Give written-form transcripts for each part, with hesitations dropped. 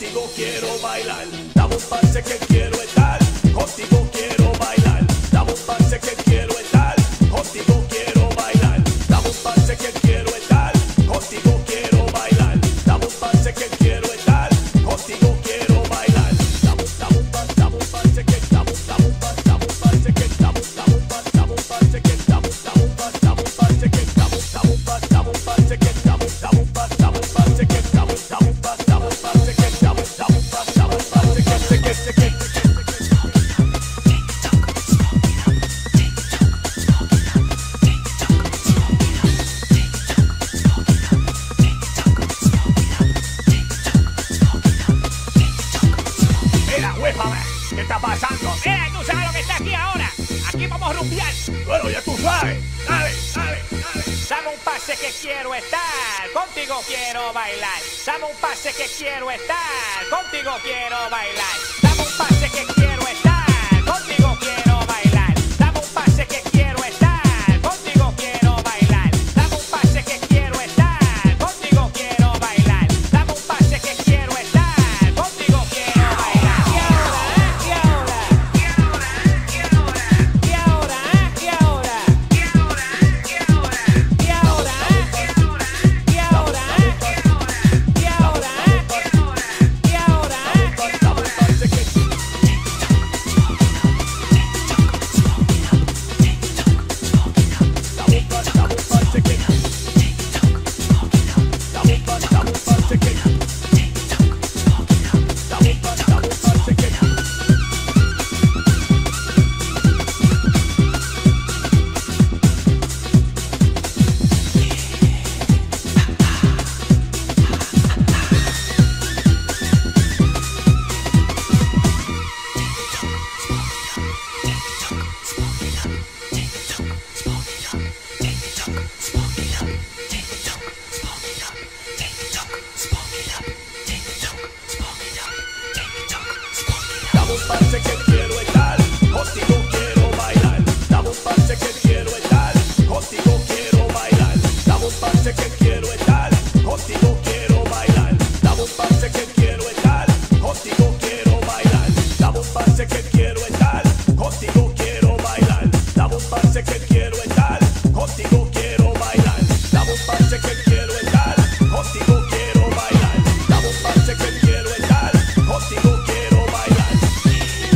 contigo quiero bailar, dame un pase que quiero estar, contigo quiero bailar, dame un pase que quiero estar, contigo quiero bailar, dame un pase que quiero estar, contigo quiero bailar, dame un pase que quiero estar, contigo quiero bailar, dame un pase que dame un pase que dame un pase que dame un pase que dame un pase que ¿qué está pasando? Mira, tú sabes lo que está aquí ahora. Aquí vamos a rumbear. Bueno, ya tú sabes. Dale, dale, dale. Dame un pase que quiero estar, contigo quiero bailar. Dame un pase que quiero estar, contigo quiero bailar. Dame un pase que quiero estar, contigo quiero bailar. Dame un pase que quiero estar, contigo quiero bailar. Dame un pase que quiero estar, contigo quiero bailar. Dame un pase que quiero estar, contigo quiero bailar. Pase que quiero estar, contigo quiero bailar, dame un pase que quiero estar, contigo quiero bailar, dame un pase que quiero estar, contigo quiero bailar, dame un pase que quiero estar, contigo quiero bailar, dame un pase que quiero estar, contigo quiero bailar, dame un pase que quiero estar, contigo quiero bailar, dame un pase que quiero estar, contigo quiero bailar, dame un pase que quiero estar, contigo quiero bailar.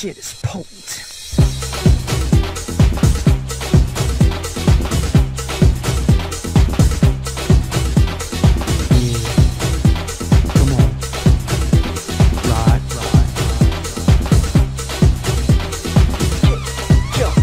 Shit is potent. Jump.